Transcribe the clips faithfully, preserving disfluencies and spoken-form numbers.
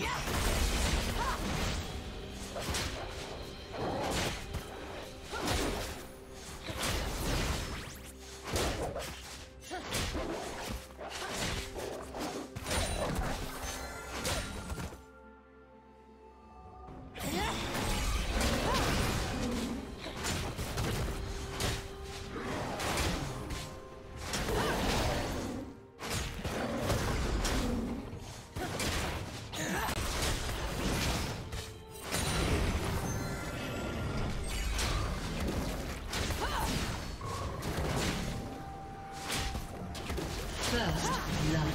First blood.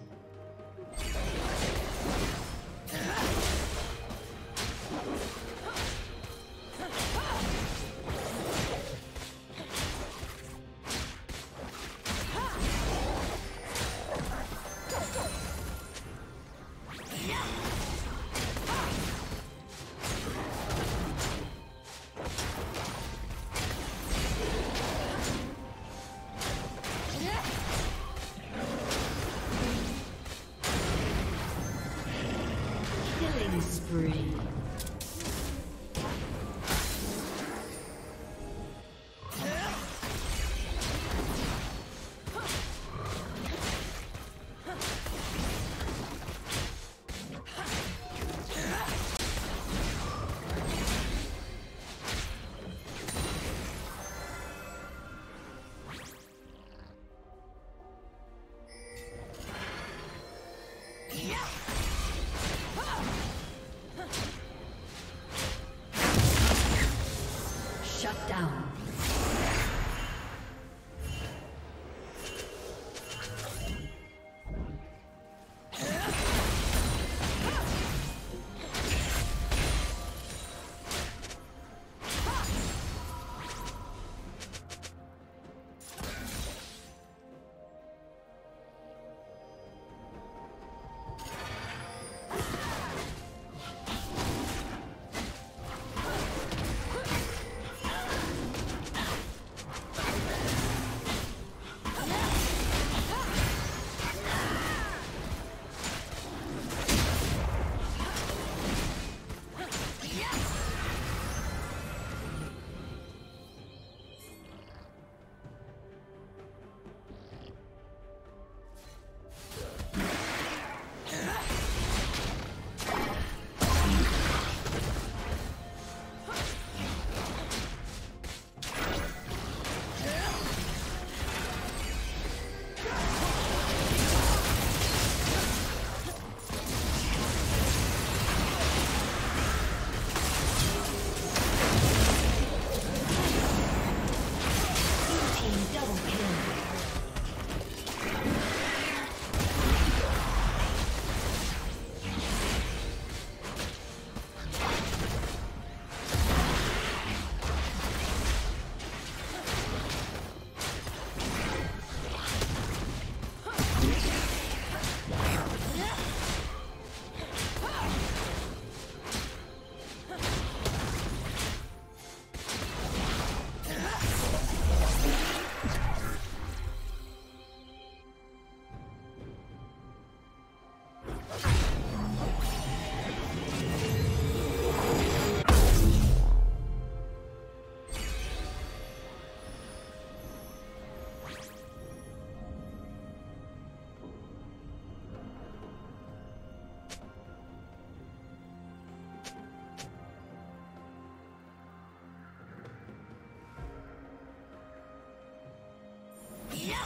Yeah.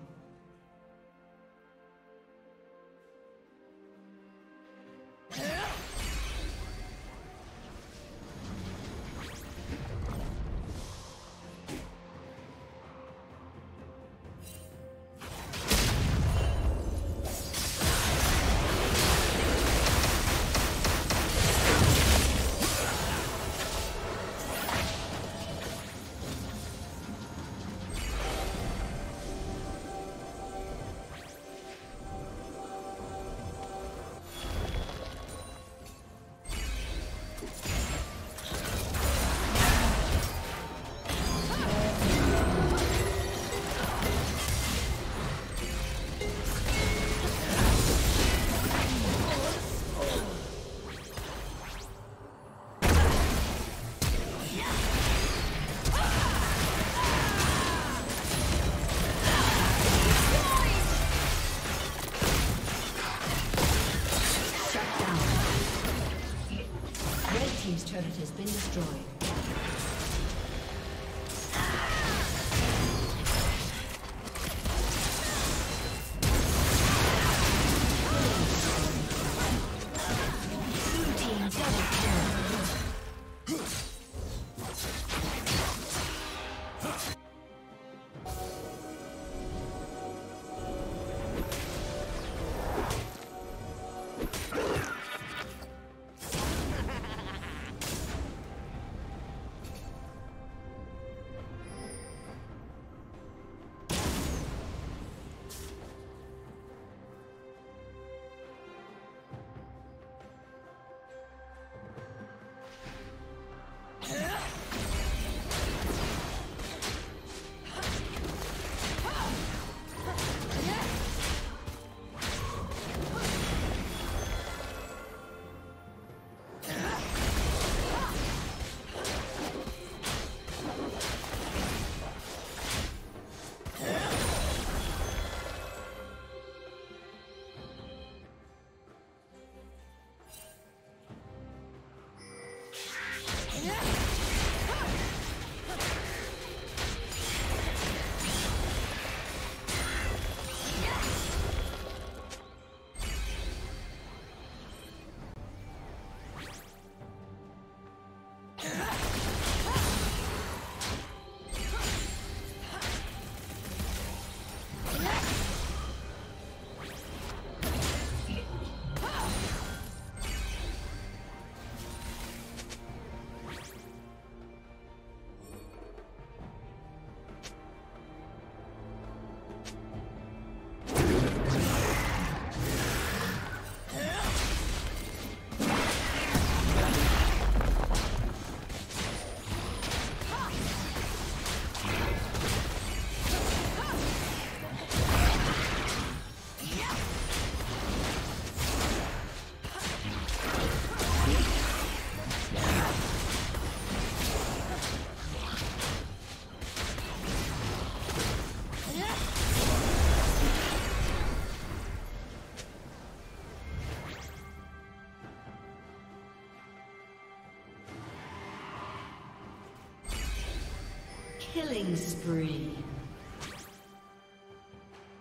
Killing spree.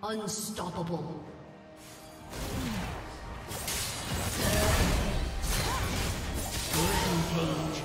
Unstoppable. Rampage.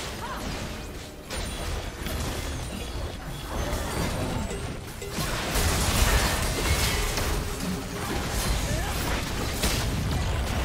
Red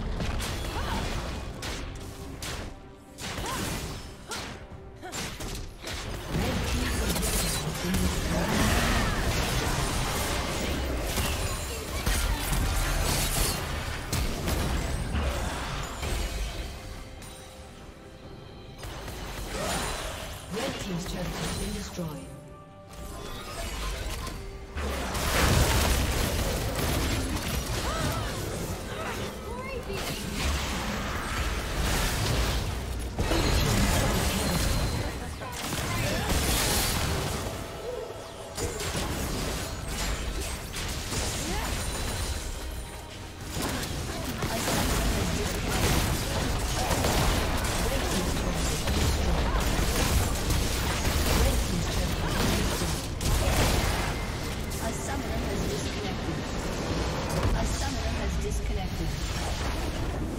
Red team's inhibitor has been destroyed. Red team's turret has been destroyed. Disconnected.